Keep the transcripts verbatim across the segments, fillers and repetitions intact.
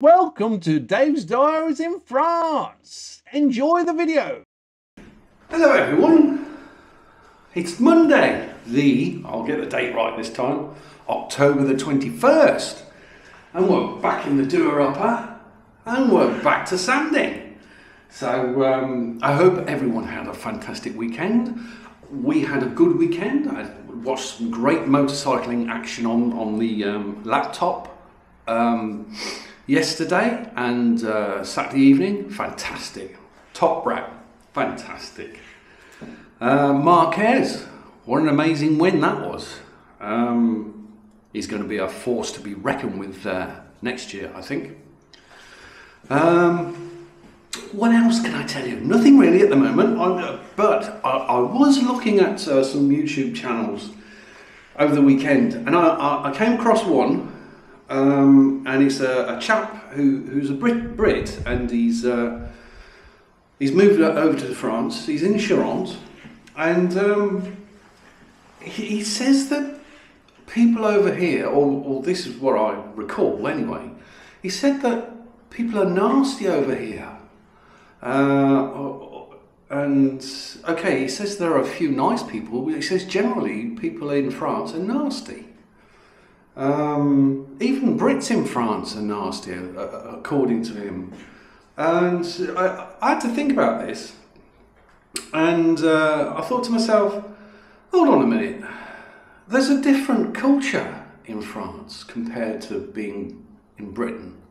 Welcome to Dave's Diaries in France. Enjoy the video. Hello everyone. It's Monday, the, I'll get the date right this time, October the twenty-first. And we're back in the do-a-upper and we're back to sanding. So um, I hope everyone had a fantastic weekend. We had a good weekend. I watched some great motorcycling action on, on the um, laptop. Um, Yesterday and uh, Saturday evening, fantastic. Top wrap, fantastic. Uh, Marquez, what an amazing win that was. Um, he's going to be a force to be reckoned with uh, next year, I think. Um, what else can I tell you? Nothing really at the moment, I'm, but I, I was looking at uh, some YouTube channels over the weekend and I, I, I came across one. Um, and it's a, a chap who, who's a Brit, Brit and he's uh, he's moved over to France. He's in Charente, and um, he, he says that people over here, or, or this is what I recall anyway, he said that people are nasty over here. Uh, and okay, he says there are a few nice people, but he says generally people in France are nasty. Um, even Brits in France are nasty, uh, according to him. And I, I had to think about this, and uh, I thought to myself, hold on a minute, there's a different culture in France compared to being in Britain.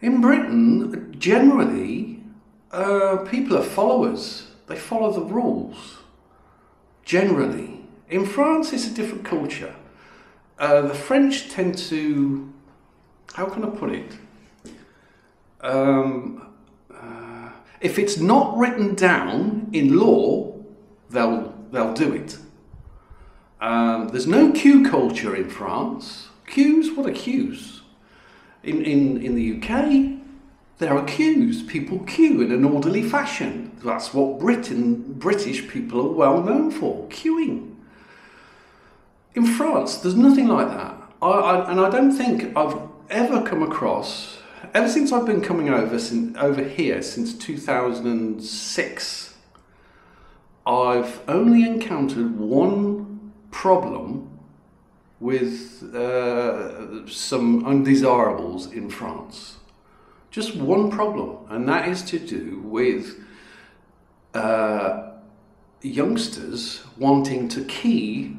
In Britain, generally, uh, people are followers, they follow the rules, generally. In France, it's a different culture. Uh, the French tend to, how can I put it, um, uh, if it's not written down in law, they'll, they'll do it. Um, there's no queue culture in France. Queues, what are queues? In, in, in the U K, there are queues. People queue in an orderly fashion. That's what Britain, British people are well known for, queuing. In France, there's nothing like that. I, I, and I don't think I've ever come across, ever since I've been coming over, since, over here since two thousand six, I've only encountered one problem with uh, some undesirables in France. Just one problem, and that is to do with uh, youngsters wanting to key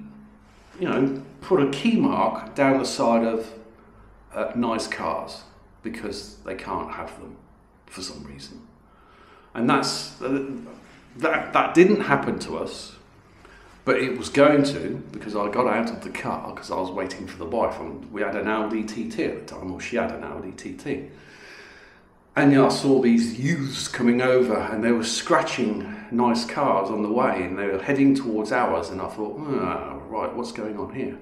you know, put a key mark down the side of uh, nice cars because they can't have them for some reason. And that's, uh, that, that didn't happen to us, but it was going to because I got out of the car because I was waiting for the wife. And we had an Audi T T at the time, or she had an Audi T T. And yeah, I saw these youths coming over and they were scratching nice cars on the way and they were heading towards ours, and I thought, oh, right, what's going on here?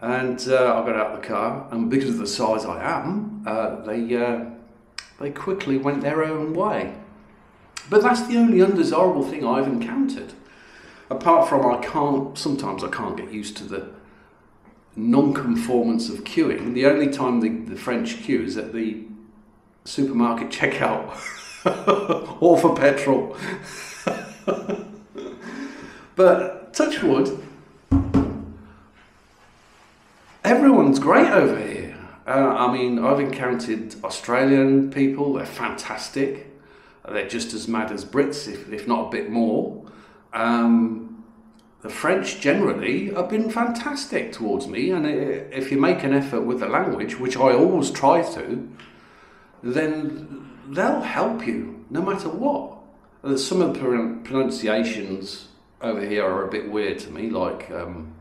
And uh, I got out of the car, and because of the size I am, uh, they, uh, they quickly went their own way. But that's the only undesirable thing I've encountered. Apart from I can't, sometimes I can't get used to the non-conformance of queuing. The only time the, the French queue is at the supermarket checkout or for petrol. But touch wood, everyone's great over here. Uh, I mean, I've encountered Australian people, they're fantastic. They're just as mad as Brits, if, if not a bit more. Um, the French generally have been fantastic towards me, and it, if you make an effort with the language, which I always try to, then they'll help you no matter what. Some of the pronunciations over here are a bit weird to me, like um,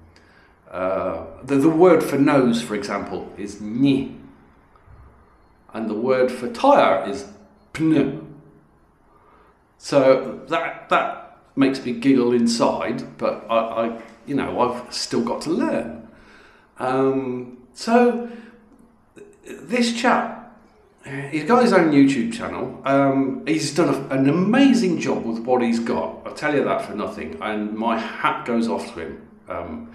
uh, the, the word for nose, for example, is ni, and the word for tyre is pneu. So that, that makes me giggle inside, but I, I you know, I've still got to learn. Um, so this chap, he's got his own YouTube channel. Um, he's done a, an amazing job with what he's got. I'll tell you that for nothing. And my hat goes off to him. Um,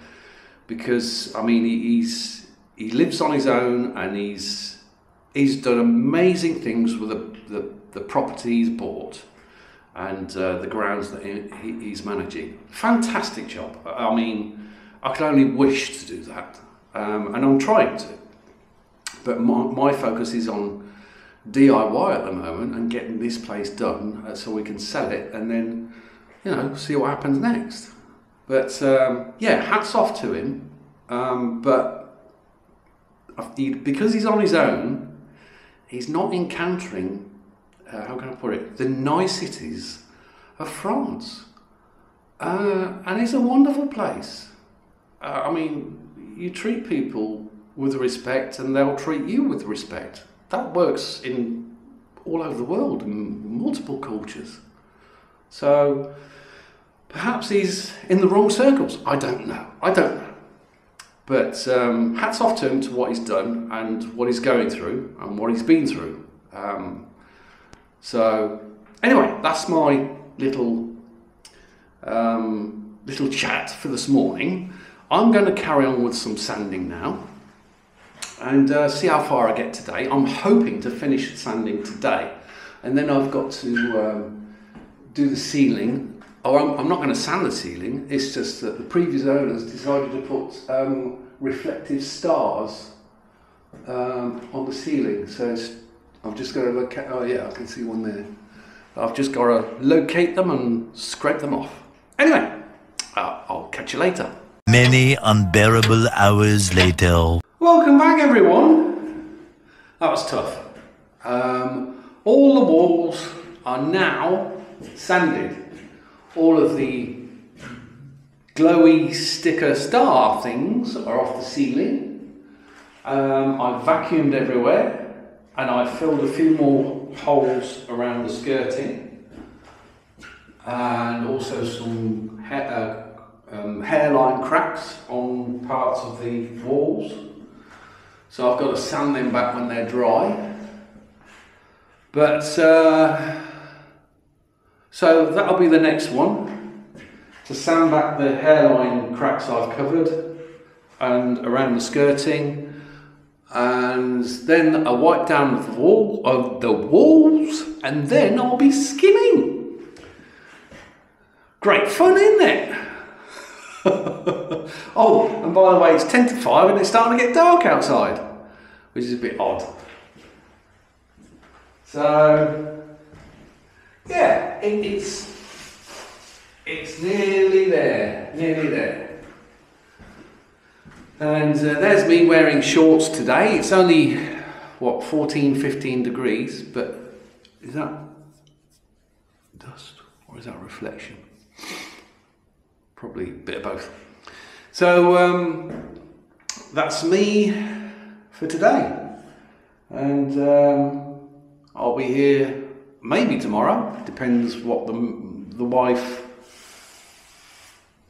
because, I mean, he, he's, he lives on his own and he's he's done amazing things with the, the, the property he's bought and uh, the grounds that he, he's managing. Fantastic job. I mean, I can only wish to do that, um, and I'm trying to. But my, my focus is on D I Y at the moment and getting this place done uh, so we can sell it and then, you know, see what happens next. But um, yeah, hats off to him. Um, but he, because he's on his own, he's not encountering, uh, how can I put it, the niceties of France. Uh, and it's a wonderful place. Uh, I mean, you treat people with respect and they'll treat you with respect. That works in all over the world, in multiple cultures. So perhaps he's in the wrong circles. I don't know. I don't know. But um, hats off to him to what he's done and what he's going through and what he's been through. Um, so anyway, that's my little um, little chat for this morning. I'm going to carry on with some sanding now and uh, see how far I get today. I'm hoping to finish sanding today, and then I've got to um, do the ceiling. Oh, I'm, I'm not going to sand the ceiling, it's just that the previous owners decided to put um, reflective stars um, on the ceiling, so it's, I've just got to look at, oh yeah, I can see one there. I've just got to locate them and scrape them off. Anyway, uh, I'll catch you later. Many unbearable hours later. Welcome back, everyone. That was tough. Um, all the walls are now sanded. All of the glowy sticker star things are off the ceiling. Um, I vacuumed everywhere and I filled a few more holes around the skirting and also some hair, uh, um, hairline cracks on parts of the walls. So I've got to sand them back when they're dry. But, uh, so that'll be the next one. To sand back the hairline cracks I've covered and around the skirting. And then I'll wipe down the wall of the walls and then I'll be skimming. Great fun, isn't it? Oh, and by the way, it's ten to five and it's starting to get dark outside, which is a bit odd. So, yeah, it, it's, it's nearly there, nearly there. And uh, there's me wearing shorts today. It's only, what, fourteen, fifteen degrees, but is that dust or is that reflection? Probably a bit of both. So um, that's me for today. And um, I'll be here maybe tomorrow. Depends what the, the wife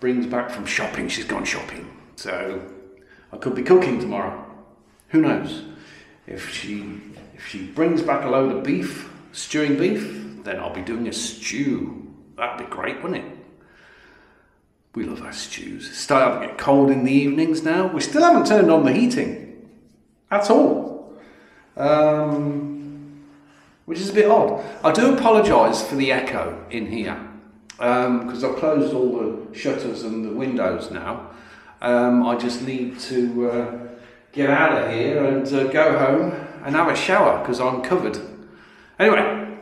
brings back from shopping. She's gone shopping. So I could be cooking tomorrow. Who knows? If she, if she brings back a load of beef, stewing beef, then I'll be doing a stew. That'd be great, wouldn't it? We love our stews. It's starting to get cold in the evenings now. We still haven't turned on the heating at all, um, which is a bit odd. I do apologise for the echo in here because um, I've closed all the shutters and the windows now. Um, I just need to uh, get out of here and uh, go home and have a shower because I'm covered. Anyway,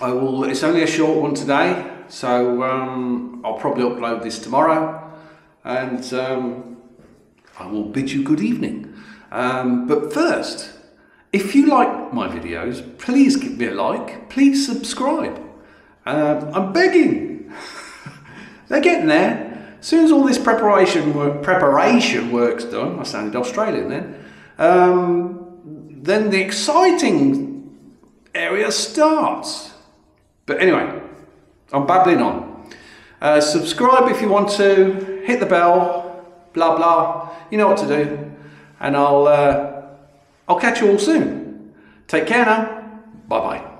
I will. It's only a short one today. So um, I'll probably upload this tomorrow and um, I will bid you good evening. Um, but first, if you like my videos, please give me a like, please subscribe. Um, I'm begging. They're getting there. As soon as all this preparation work, preparation work's done, I sounded Australian then, um, then the exciting area starts. But anyway, I'm babbling on. Uh, subscribe if you want to, hit the bell, blah blah, you know what to do, and I'll, uh, I'll catch you all soon. Take care now, bye bye.